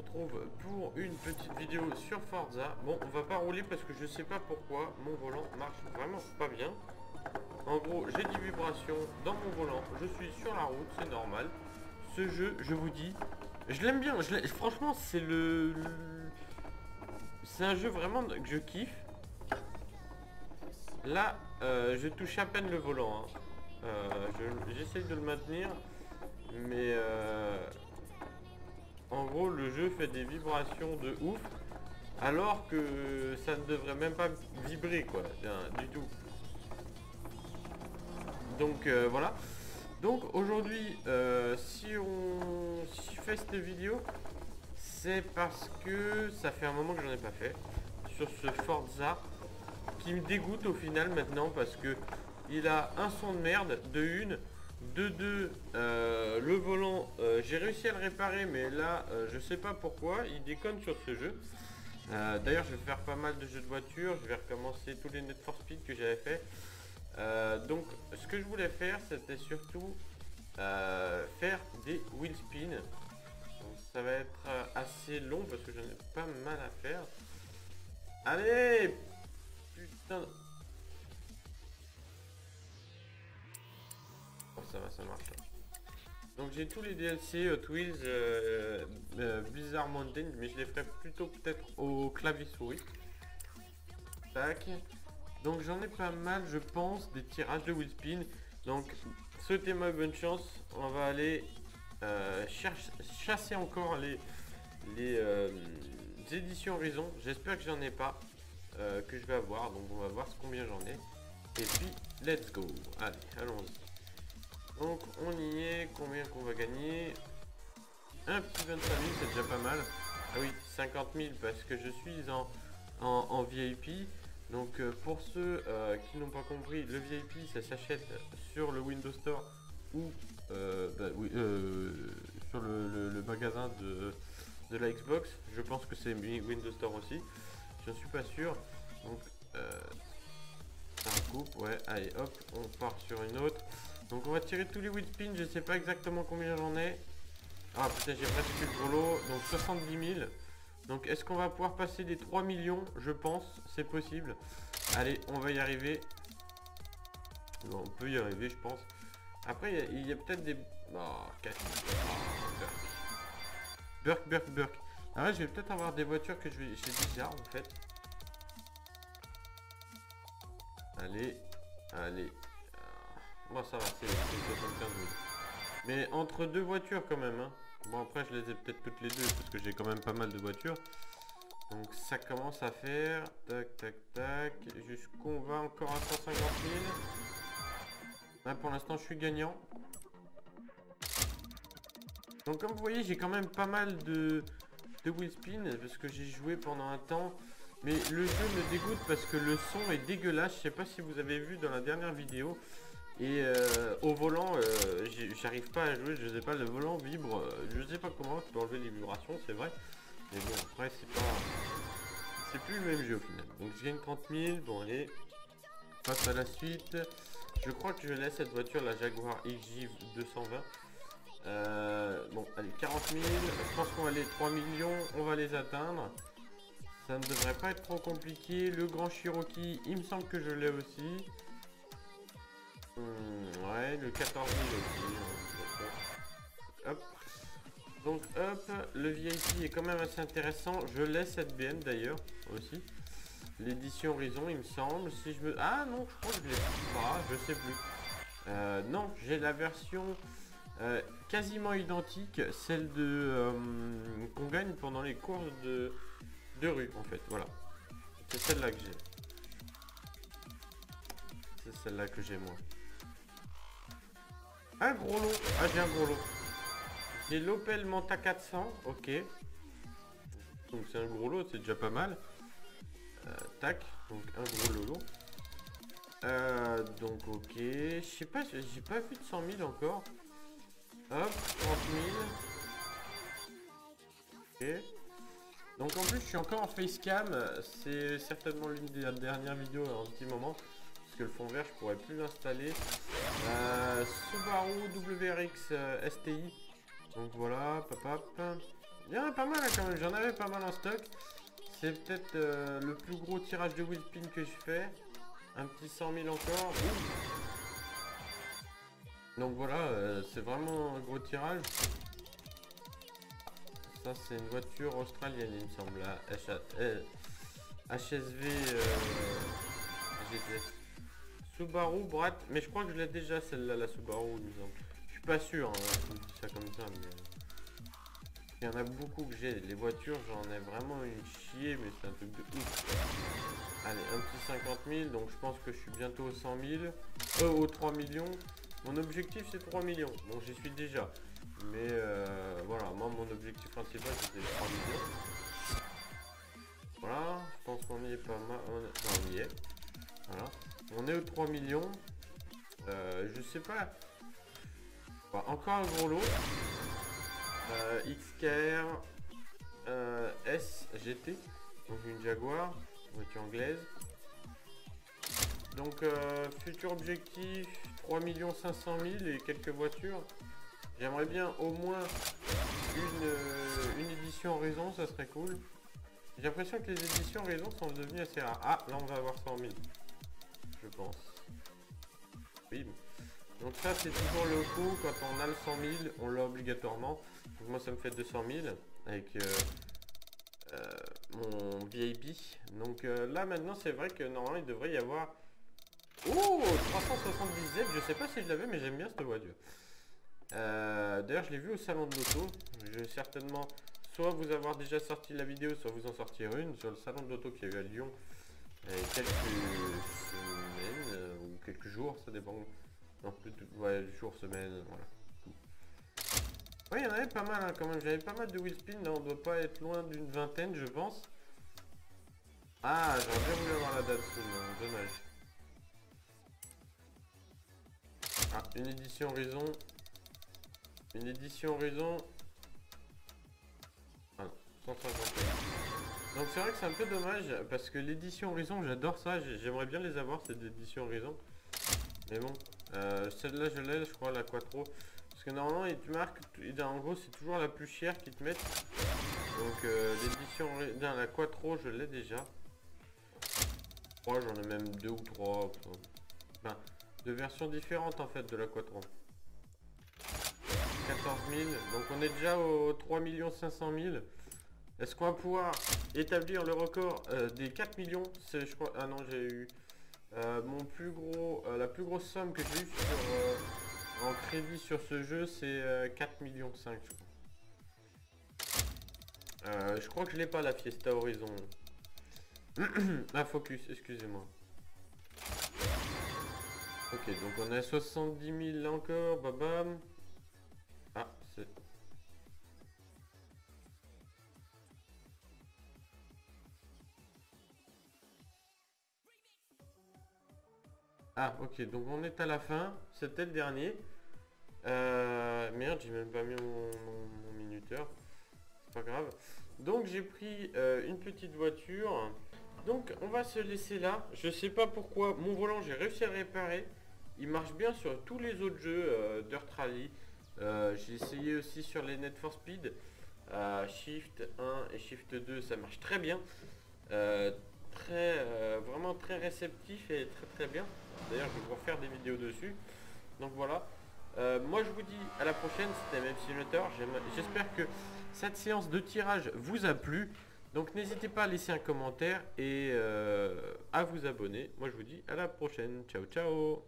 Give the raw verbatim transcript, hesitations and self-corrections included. retrouve pour une petite vidéo sur Forza. Bon, on va pas rouler parce que je sais pas pourquoi mon volant marche vraiment pas bien. En gros, j'ai des vibrations dans mon volant, je suis sur la route, c'est normal. Ce jeu, je vous dis, je l'aime bien, je franchement c'est le... C'est un jeu vraiment que je kiffe. Là, euh, je touche à peine le volant, hein. euh, j'essaie je, de le maintenir, mais euh, en gros le jeu fait des vibrations de ouf, alors que ça ne devrait même pas vibrer quoi, du tout. Donc euh, voilà. Donc aujourd'hui, euh, si on si je fais cette vidéo, c'est parce que ça fait un moment que j'en ai pas fait sur ce Forza qui me dégoûte au final maintenant parce que il a un son de merde de une, de deux, euh, le volant, euh, j'ai réussi à le réparer mais là euh, je sais pas pourquoi, il déconne sur ce jeu. Euh, D'ailleurs je vais faire pas mal de jeux de voiture, je vais recommencer tous les Need for Speed que j'avais fait. Euh, donc ce que je voulais faire c'était surtout euh, faire des wheelspin. Ça va être assez long parce que j'en ai pas mal à faire. Allez, putain. Bon, ça va, ça marche. Donc j'ai tous les D L C Hot Wheels, euh, euh, Bizarre Mountain, mais je les ferai plutôt peut-être au clavier souris. Tac. Donc j'en ai pas mal je pense des tirages de Wheelspin. Donc souhaitez-moi bonne chance. On va aller euh, chasser encore les, les euh, éditions Horizon. J'espère que j'en ai pas, euh, que je vais avoir. Donc on va voir combien j'en ai. Et puis let's go. Allez, allons-y. Donc on y est. Combien qu'on va gagner? Un petit vingt-cinq mille, c'est déjà pas mal. Ah oui, cinquante mille parce que je suis en, en, en V I P. Donc euh, pour ceux euh, qui n'ont pas compris, le V I P ça s'achète sur le Windows Store ou euh, bah, oui, euh, sur le, le, le magasin de, de la Xbox. Je pense que c'est Windows Store aussi, je ne suis pas sûr. Donc euh, ça recoupe, ouais, allez hop, on part sur une autre. Donc on va tirer tous les wheelspins, je ne sais pas exactement combien j'en ai. Ah putain, j'ai presque eu le gros lot, donc soixante-dix mille. Donc est-ce qu'on va pouvoir passer les trois millions? Je pense, c'est possible. Allez, on va y arriver. Bon, on peut y arriver, je pense. Après, il y a, a peut-être des... Oh, quatre... oh, Burk, Burk, Burk. Après, je vais peut-être avoir des voitures que je vais... C'est bizarre, en fait. Allez, allez. Bon, ça va, c'est soixante-quinze mille. Mais entre deux voitures, quand même, hein. Bon après je les ai peut-être toutes les deux parce que j'ai quand même pas mal de voitures. Donc ça commence à faire. Tac tac tac. Jusqu'on va encore à cent cinquante mille. Là pour l'instant je suis gagnant. Donc comme vous voyez j'ai quand même pas mal de, de wheelspin parce que j'ai joué pendant un temps. Mais le jeu me dégoûte parce que le son est dégueulasse. Je sais pas si vous avez vu dans la dernière vidéo. Et euh, au volant, euh, j'arrive pas à jouer, je sais pas, le volant vibre, euh, je sais pas comment, je peux enlever les vibrations, c'est vrai. Mais bon, après, c'est pas... C'est plus le même jeu au final. Donc je gagne trente mille, bon allez, passe à la suite. Je crois que je laisse cette voiture, la Jaguar X J deux cent vingt. Euh, bon, allez, quarante mille, je pense qu'on va aller trois millions, on va les atteindre. Ça ne devrait pas être trop compliqué. Le Grand Cherokee, il me semble que je l'ai aussi. Ouais, le quatorze mille aussi. Hop. Donc hop, le V I P est quand même assez intéressant. Je laisse cette B M d'ailleurs aussi. L'édition Horizon il me semble. Si je me... Ah non, je crois que je l'ai pas, je sais plus. Euh, non, j'ai la version euh, quasiment identique, celle de euh, qu'on gagne pendant les courses de, de rue en fait. Voilà. C'est celle-là que j'ai. C'est celle-là que j'ai moi. Un gros lot. Ah j'ai un gros lot. J'ai l'Opel Manta quatre cents. Ok. Donc c'est un gros lot, c'est déjà pas mal. Euh, tac. Donc un gros lolo. Euh, donc ok. Je sais pas, j'ai pas vu de cent mille encore. Hop, trente mille. Ok. Donc en plus je suis encore en facecam. C'est certainement l'une des dernières vidéos en petit moment. Que le fond vert je pourrais plus l'installer. euh, Subaru W R X euh, S T I, donc voilà, papap. Il y en a pas mal quand même, j'en avais pas mal en stock. C'est peut-être euh, le plus gros tirage de Wheelspin que je fais. Un petit cent mille encore. Donc voilà, euh, c'est vraiment un gros tirage. Ça c'est une voiture australienne il me semble, la H S V euh, G T S. Subaru Brat, mais je crois que je l'ai déjà celle-là, la Subaru il me semble. Je suis pas sûr, hein, je dis ça comme ça, mais... Il y en a beaucoup que j'ai, les voitures j'en ai vraiment une chier, mais c'est un truc de ouf. Allez, un petit cinquante mille, donc je pense que je suis bientôt aux cent mille, euh, aux trois millions. Mon objectif c'est trois millions, donc j'y suis déjà. Mais euh, voilà, moi mon objectif principal c'était trois millions. Voilà, je pense qu'on y est pas mal, on... Enfin, on y est. Voilà, on est aux trois millions. Euh, je sais pas. Enfin, encore un gros lot. Euh, X K R euh, S G T, donc une Jaguar, voiture anglaise. Donc euh, futur objectif trois millions cinq cent mille et quelques voitures. J'aimerais bien au moins une, euh, une édition Horizon, ça serait cool. J'ai l'impression que les éditions Horizon sont devenues assez rares. Ah là on va avoir cent mille, je pense. Oui. Donc ça c'est toujours le coup, quand on a le cent mille, on l'a obligatoirement. Donc moi ça me fait deux cent mille avec euh, euh, mon V I P. Donc euh, là maintenant c'est vrai que normalement il devrait y avoir... Oh trois cent soixante-dix Z, je sais pas si je l'avais mais j'aime bien cette voiture. Euh, D'ailleurs je l'ai vu au salon de l'auto. Je vais certainement soit vous avoir déjà sorti la vidéo, soit vous en sortir une sur le salon de l'auto qui a eu à Lyon il y a quelques semaines euh, ou quelques jours, ça dépend. Non, plus de, ouais, jour, semaine, voilà. Oui, il y en avait pas mal hein, quand même. J'avais pas mal de Wheelspin. Là, on doit pas être loin d'une vingtaine, je pense. Ah, j'aurais bien voulu avoir la date soon, hein, dommage. Ah, une édition Horizon. Une édition Horizon. Ah non, cent cinquante. Donc, c'est vrai que c'est un peu dommage parce que l'édition Horizon, j'adore ça. J'aimerais bien les avoir, cette édition Horizon. Mais bon, euh, celle-là je l'ai, je crois, la Quattro. Parce que normalement, ils te marquent, en gros, c'est toujours la plus chère qu'ils te mettent. Donc, euh, l'édition, la Quattro, je l'ai déjà. Je crois, j'en ai même deux ou trois. Enfin, deux versions différentes, en fait, de la Quattro. quatorze mille, donc on est déjà aux trois millions cinq cent mille. Est-ce qu'on va pouvoir établir le record euh, des quatre millions? C'est, je crois, ah non, j'ai eu... Euh, mon plus gros, euh, la plus grosse somme que j'ai eu sur, euh, en crédit sur ce jeu, c'est euh, quatre millions cinq, je crois. Euh, je crois que je l'ai pas, la Fiesta Horizon. La Focus, excusez-moi. Ok, donc on est à soixante-dix mille là encore, babam. Ah, c'est... Ah ok, donc on est à la fin, c'était le dernier. Euh, merde, j'ai même pas mis mon, mon, mon minuteur, c'est pas grave. Donc j'ai pris euh, une petite voiture. Donc on va se laisser là. Je sais pas pourquoi, mon volant j'ai réussi à le réparer. Il marche bien sur tous les autres jeux euh, Dirt Rally. Euh, j'ai essayé aussi sur les Need for Speed. Euh, Shift un et Shift deux, ça marche très bien. Euh, très euh, vraiment très réceptif et très très bien. D'ailleurs je vais vous refaire des vidéos dessus. Donc voilà, euh, moi je vous dis à la prochaine. C'était MMSimulator. J'espère que cette séance de tirage vous a plu, donc n'hésitez pas à laisser un commentaire et euh, à vous abonner. Moi je vous dis à la prochaine, ciao ciao.